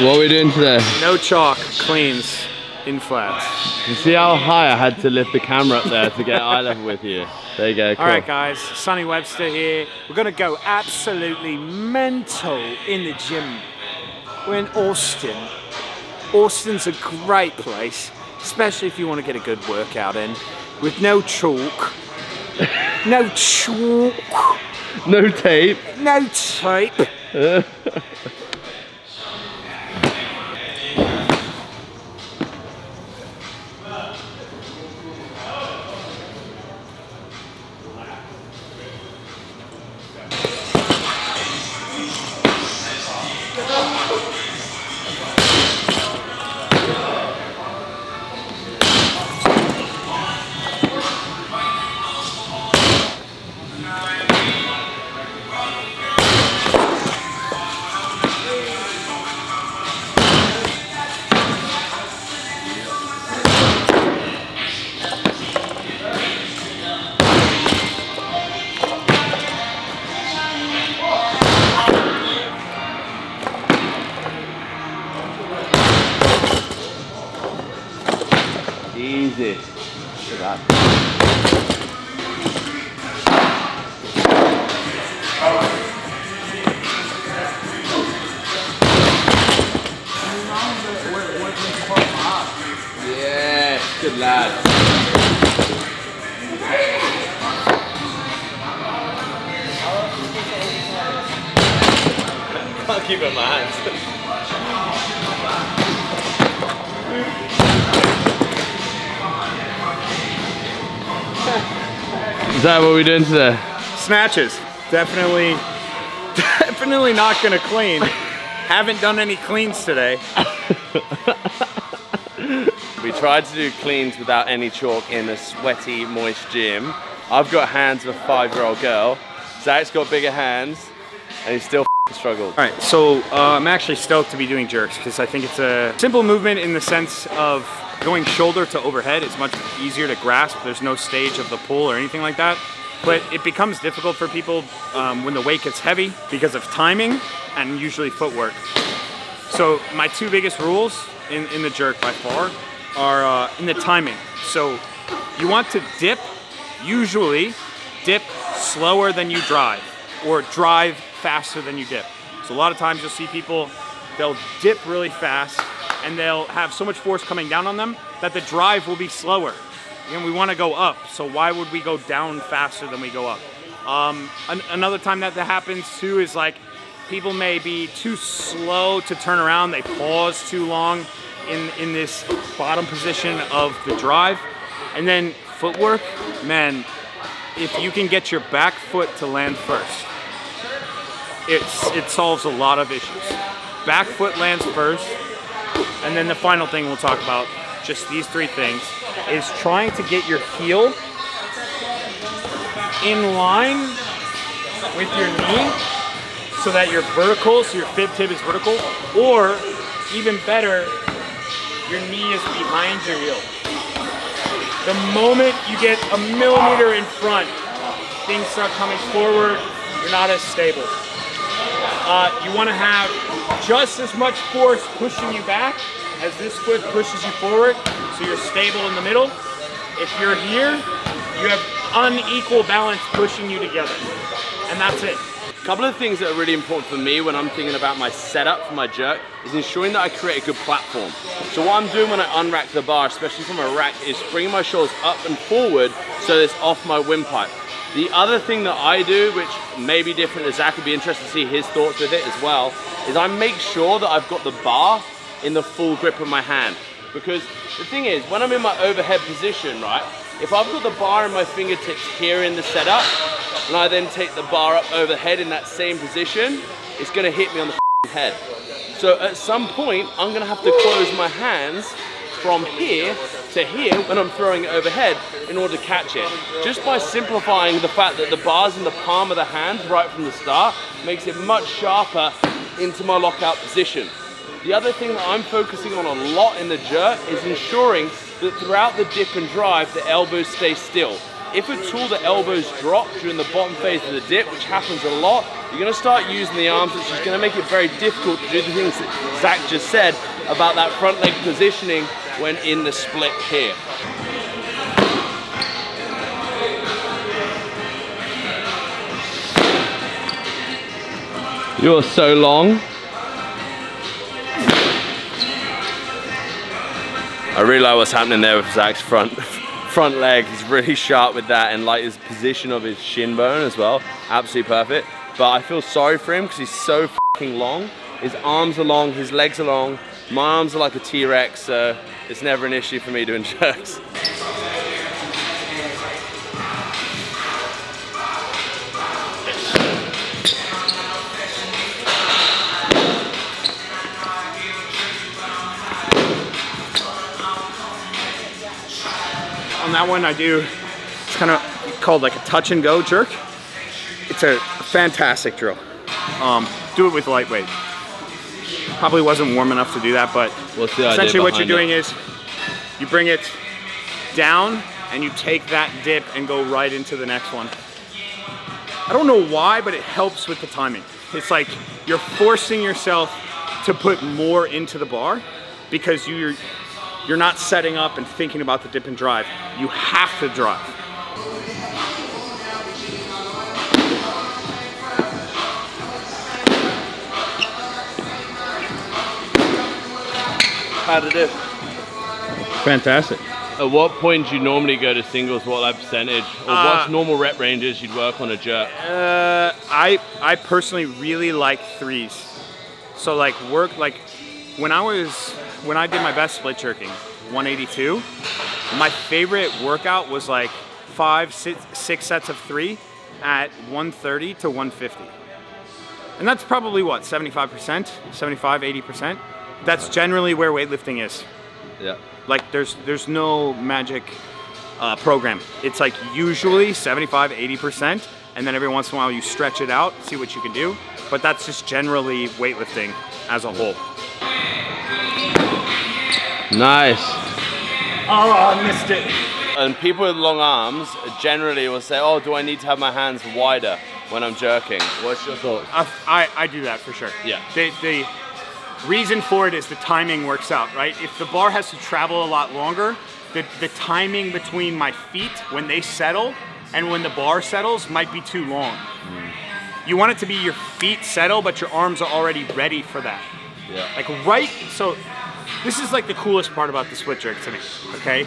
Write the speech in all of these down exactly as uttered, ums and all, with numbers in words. What are we doing today? No chalk, cleans, in flats. You see how high I had to lift the camera up there to get eye level with you? There you go, cool. All right guys, Sonny Webster here. We're gonna go absolutely mental in the gym. We're in Austin. Austin's a great place, especially if you want to get a good workout in. With no chalk, no chalk. No tape. No tape. Easy. Look at that. Yeah, good lad. I'll keep it in my hands. Is that what we're doing today? Snatches. Definitely, definitely not gonna clean. Haven't done any cleans today. We tried to do cleans without any chalk in a sweaty, moist gym. I've got hands of a five-year-old girl. Zach's got bigger hands, and he's still struggled. All right, so uh, I'm actually stoked to be doing jerks because I think it's a simple movement in the sense of going shoulder to overhead. It's much easier to grasp. There's no stage of the pull or anything like that. But it becomes difficult for people um, when the weight gets heavy because of timing and usually footwork. So my two biggest rules in, in the jerk by far are uh, in the timing. So you want to dip, usually dip slower than you drive or drive faster than you dip. So a lot of times you'll see people, they'll dip really fast and they'll have so much force coming down on them that the drive will be slower. And we want to go up, so why would we go down faster than we go up? Um, an another time that that happens too is like people may be too slow to turn around, they pause too long in, in this bottom position of the drive. And then footwork, man, if you can get your back foot to land first, It's, it solves a lot of issues. Back foot lands first, and then the final thing we'll talk about, just these three things, is trying to get your heel in line with your knee so that you're vertical, so your fib tip is vertical, or even better, your knee is behind your heel. The moment you get a millimeter in front, things start coming forward, you're not as stable. Uh, you want to have just as much force pushing you back as this foot pushes you forward, so you're stable in the middle. If you're here, you have unequal balance pushing you together, and that's it. A couple of things that are really important for me when I'm thinking about my setup for my jerk is ensuring that I create a good platform. So what I'm doing when I unrack the bar, especially from a rack, is bringing my shoulders up and forward so that it's off my windpipe. The other thing that I do, which may be different to Zach, would be interested to see his thoughts with it as well, is I make sure that I've got the bar in the full grip of my hand. Because the thing is, when I'm in my overhead position, right, if I've got the bar in my fingertips here in the setup, and I then take the bar up overhead in that same position, it's gonna hit me on the head. So at some point, I'm gonna have to close my hands from here to here when I'm throwing it overhead in order to catch it. Just by simplifying the fact that the bar's in the palm of the hand right from the start makes it much sharper into my lockout position. The other thing that I'm focusing on a lot in the jerk is ensuring that throughout the dip and drive, the elbows stay still. If at all the elbows drop during the bottom phase of the dip, which happens a lot, you're going to start using the arms, which is going to make it very difficult to do the things that Zack just said about that front leg positioning when in the split here. You're so long. I really like what's happening there with Zack's front front leg. He's really sharp with that, and like his position of his shin bone as well. Absolutely perfect. But I feel sorry for him because he's so f***ing long. His arms are long, his legs are long. My arms are like a T-Rex, so it's never an issue for me doing jerks. On that one I do, it's kind of called like a touch and go jerk. It's a fantastic drill. Um, do it with lightweight. Probably wasn't warm enough to do that, but essentially what you're doing is you bring it down and you take that dip and go right into the next one. I don't know why, but it helps with the timing. It's like you're forcing yourself to put more into the bar because you're You're not setting up and thinking about the dip and drive. You have to drive. How did it? Fantastic. At what point do you normally go to singles? What like percentage? Or uh, what's normal rep ranges you'd work on a jerk? Uh, I, I personally really like threes. So like work like, when I was, when I did my best split jerking, one eighty-two, my favorite workout was like five, six, six sets of three at one thirty to one fifty. And that's probably what, seventy-five percent, seventy-five, eighty percent? That's generally where weightlifting is. Yeah. Like there's, there's no magic uh, program. It's like usually seventy-five, eighty percent, and then every once in a while you stretch it out, see what you can do. But that's just generally weightlifting as a whole. Nice. Oh, I missed it. And people with long arms generally will say, oh, do I need to have my hands wider when I'm jerking? What's your thought? I, I do that for sure. Yeah. The, the reason for it is the timing works out, right? If the bar has to travel a lot longer, the, the timing between my feet when they settle and when the bar settles might be too long. Mm. You want it to be your feet settle, but your arms are already ready for that. Yeah. Like right, so this is like the coolest part about the split jerk to me, okay?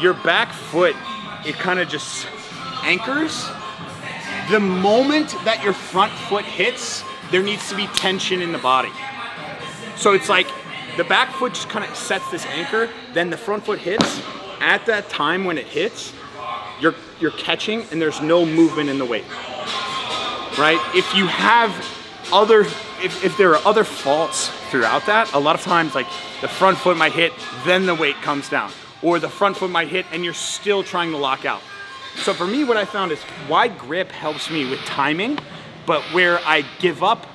Your back foot, it kind of just anchors. The moment that your front foot hits, there needs to be tension in the body. So it's like the back foot just kind of sets this anchor, then the front foot hits. At that time when it hits, you're, you're catching and there's no movement in the weight, right? If you have other, if, if there are other faults throughout that, a lot of times like the front foot might hit, then the weight comes down, or the front foot might hit and you're still trying to lock out. So for me, what I found is wide grip helps me with timing, but where I give up,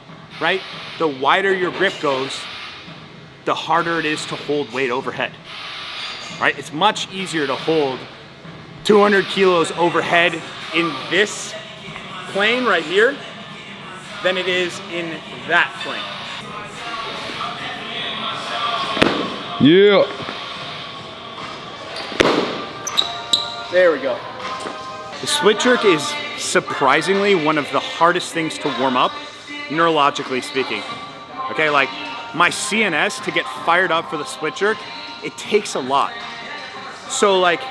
right? The wider your grip goes, the harder it is to hold weight overhead, right? It's much easier to hold two hundred kilos overhead in this plane right here than it is in that plane. Yeah. There we go. The split jerk is surprisingly one of the hardest things to warm up, neurologically speaking. Okay, like my C N S to get fired up for the split jerk, it takes a lot. So like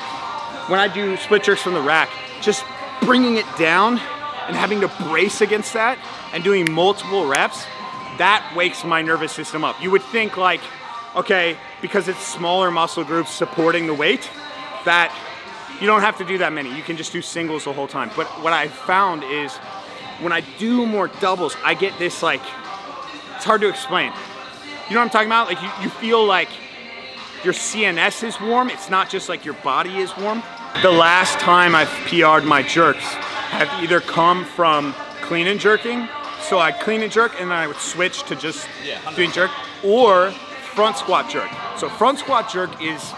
when I do split jerks from the rack, just bringing it down and having to brace against that and doing multiple reps, that wakes my nervous system up. You would think like, okay, because it's smaller muscle groups supporting the weight, that you don't have to do that many. You can just do singles the whole time. But what I found is when I do more doubles, I get this like, it's hard to explain. You know what I'm talking about? Like you, you feel like your C N S is warm. It's not just like your body is warm. The last time I've P R'd my jerks have either come from clean and jerking. So I clean and jerk and then I would switch to just yeah, doing jerk, or front squat jerk. So front squat jerk is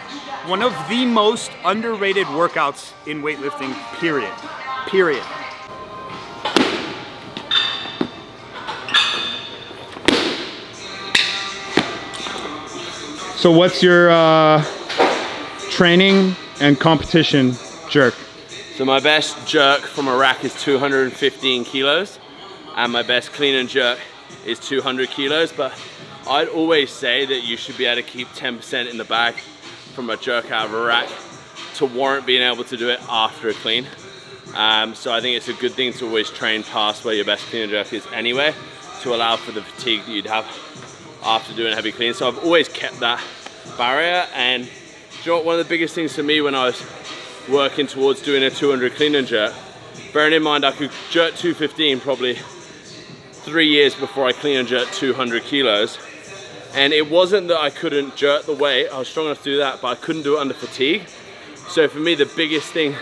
one of the most underrated workouts in weightlifting, period, period. So what's your uh, training and competition jerk? So my best jerk from a rack is two hundred fifteen kilos, and my best clean and jerk is two hundred kilos, but I'd always say that you should be able to keep ten percent in the bag from a jerk out of a rack to warrant being able to do it after a clean. Um, so I think it's a good thing to always train past where your best clean and jerk is anyway, to allow for the fatigue that you'd have after doing a heavy clean. So I've always kept that barrier, and do you know what, one of the biggest things for me when I was working towards doing a two hundred clean and jerk, bearing in mind I could jerk two fifteen probably three years before I clean and jerk two hundred kilos. And it wasn't that I couldn't jerk the weight, I was strong enough to do that, but I couldn't do it under fatigue. So for me, the biggest thing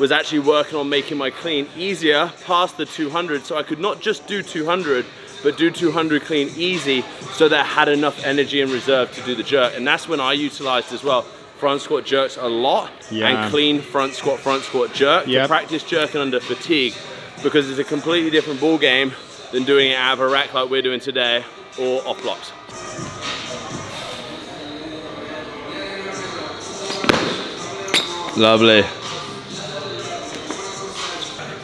was actually working on making my clean easier past the two hundred, so I could not just do two hundred, but do two hundred clean easy, so that I had enough energy and reserve to do the jerk. And that's when I utilized as well front squat jerks a lot, yeah. and clean front squat, front squat jerk, yep. to practice jerking under fatigue, because it's a completely different ball game than doing it out of a rack like we're doing today, or off blocks. Lovely.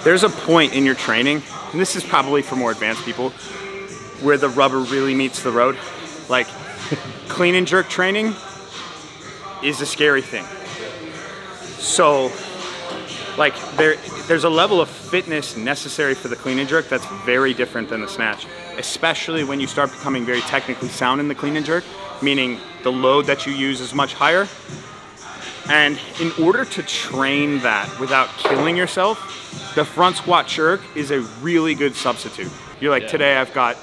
There's a point in your training, and this is probably for more advanced people, where the rubber really meets the road. Like, clean and jerk training is a scary thing. So, like, there, there's a level of fitness necessary for the clean and jerk that's very different than the snatch, especially when you start becoming very technically sound in the clean and jerk, meaning the load that you use is much higher. And in order to train that without killing yourself, the front squat jerk is a really good substitute. You're like, yeah. today I've got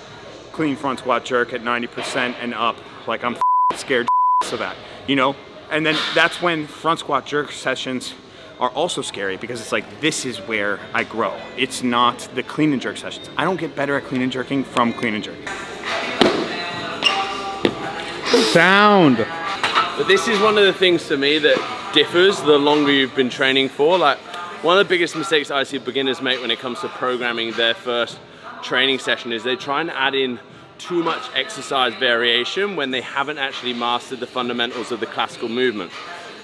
clean front squat jerk at ninety percent and up. Like, I'm scared of that, you know? And then that's when front squat jerk sessions are also scary, because it's like, this is where I grow. It's not the clean and jerk sessions. I don't get better at clean and jerking from clean and jerk. Sound. But this is one of the things to me that differs the longer you've been training for. Like, one of the biggest mistakes I see beginners make when it comes to programming their first training session is they try and add in too much exercise variation when they haven't actually mastered the fundamentals of the classical movement.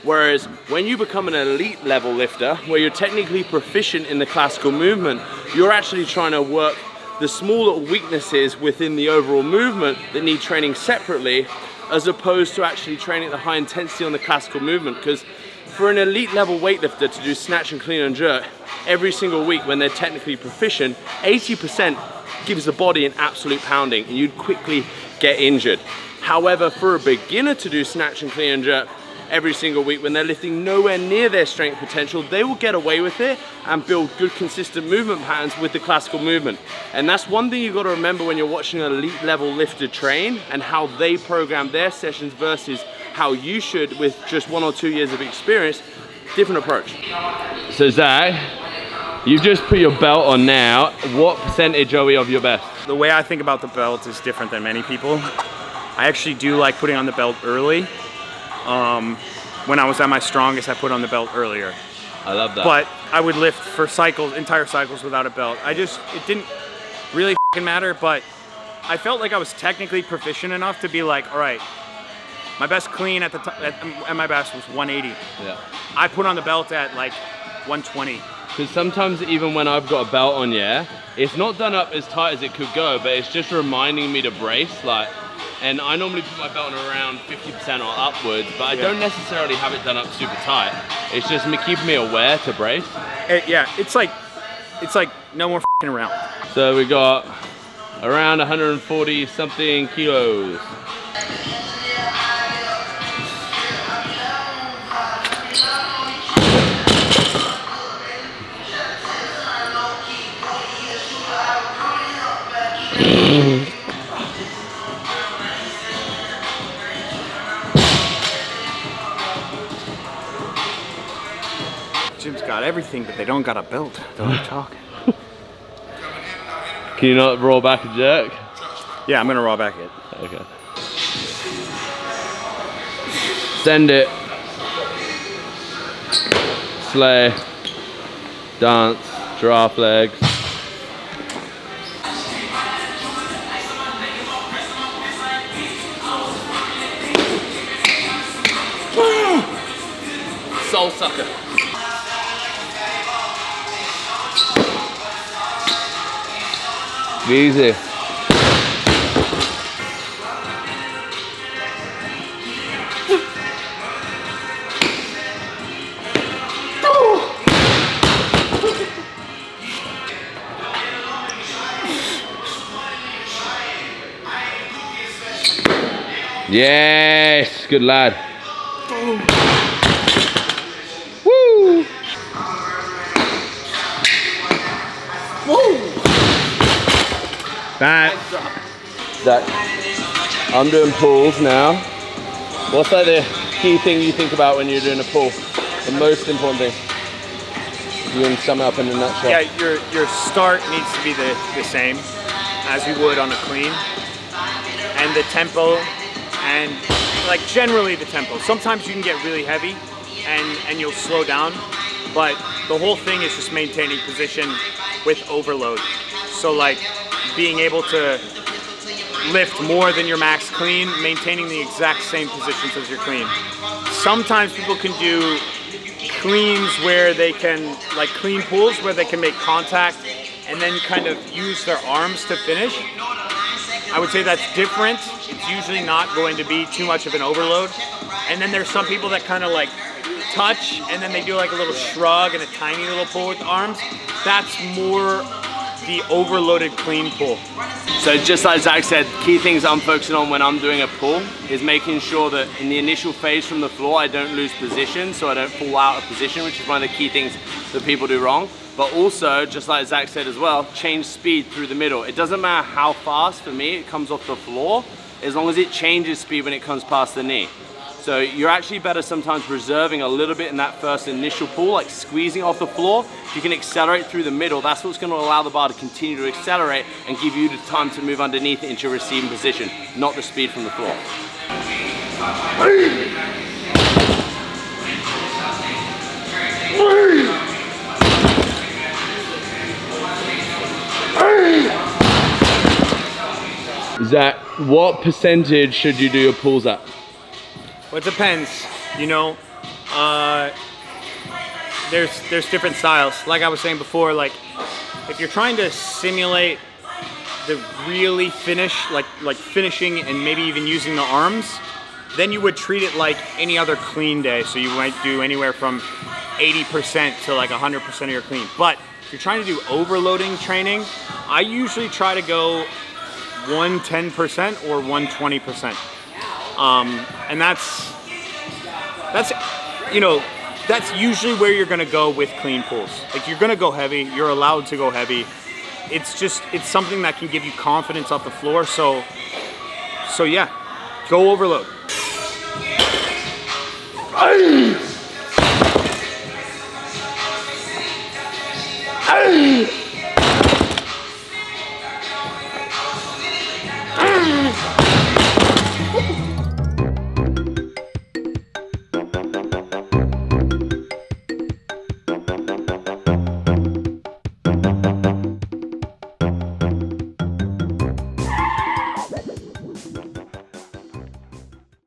Whereas when you become an elite level lifter, where you're technically proficient in the classical movement, you're actually trying to work the small little weaknesses within the overall movement that need training separately, as opposed to actually training at the high intensity on the classical movement. Because for an elite level weightlifter to do snatch and clean and jerk every single week when they're technically proficient, eighty percent gives the body an absolute pounding and you'd quickly get injured. However, for a beginner to do snatch and clean and jerk every single week when they're lifting nowhere near their strength potential, they will get away with it and build good consistent movement patterns with the classical movement. And that's one thing you've got to remember when you're watching an elite level lifter train and how they program their sessions versus how you should with just one or two years of experience. Different approach. So Zach, you've just put your belt on now. What percentage are we of your best? The way I think about the belt is different than many people. I actually do like putting on the belt early. Um, when I was at my strongest, I put on the belt earlier. I love that. But I would lift for cycles, entire cycles without a belt. I just, it didn't really fucking matter, but I felt like I was technically proficient enough to be like, all right, my best clean at the t at, at my best was one eighty. Yeah. I put on the belt at like one twenty. Because sometimes even when I've got a belt on, yeah, it's not done up as tight as it could go, but it's just reminding me to brace, like. And I normally put my belt on around fifty percent or upwards, but I yeah. don't necessarily have it done up super tight. It's just me keeping me aware to brace. It, yeah, it's like, it's like no more f***ing around. So we got around one hundred forty something kilos. Jim's got everything, but they don't got a belt. Don't talk. Can you not roll back a jerk? Yeah, I'm gonna roll back it. Okay. Send it. sleigh, dance, giraffe legs. Soul sucker. Easy. Yes, good lad. Woo! Woo! That. That. I'm doing pulls now. What's like the key thing you think about when you're doing a pull? The most important thing. You can sum up in a nutshell. Yeah, your your start needs to be the the same as you would on a clean, and the tempo. And like generally the tempo. Sometimes you can get really heavy and, and you'll slow down, but the whole thing is just maintaining position with overload. So like being able to lift more than your max clean, maintaining the exact same positions as your clean. Sometimes people can do cleans where they can, like clean pulls where they can make contact and then kind of use their arms to finish. I would say that's different. It's usually not going to be too much of an overload. And then there's some people that kind of like touch and then they do like a little shrug and a tiny little pull with the arms. That's more the overloaded clean pull. So just like Zack said, key things I'm focusing on when I'm doing a pull is making sure that in the initial phase from the floor, I don't lose position, so I don't fall out of position, which is one of the key things that people do wrong. But also, just like Zack said as well, change speed through the middle. It doesn't matter how fast, for me, it comes off the floor, as long as it changes speed when it comes past the knee. So you're actually better sometimes reserving a little bit in that first initial pull, like squeezing off the floor. If you can accelerate through the middle, that's what's gonna allow the bar to continue to accelerate and give you the time to move underneath into your receiving position, not the speed from the floor. Zack, what percentage should you do your pulls at? Well, it depends, you know, uh, there's, there's different styles. Like I was saying before, like if you're trying to simulate the really finish, like, like finishing and maybe even using the arms, then you would treat it like any other clean day. So you might do anywhere from eighty percent to like one hundred percent of your clean. But if you're trying to do overloading training, I usually try to go one ten percent or one twenty percent. Um, and that's, that's, you know, that's usually where you're gonna go with clean pulls. Like you're gonna go heavy, you're allowed to go heavy. It's just, it's something that can give you confidence off the floor. So, so yeah, go overload.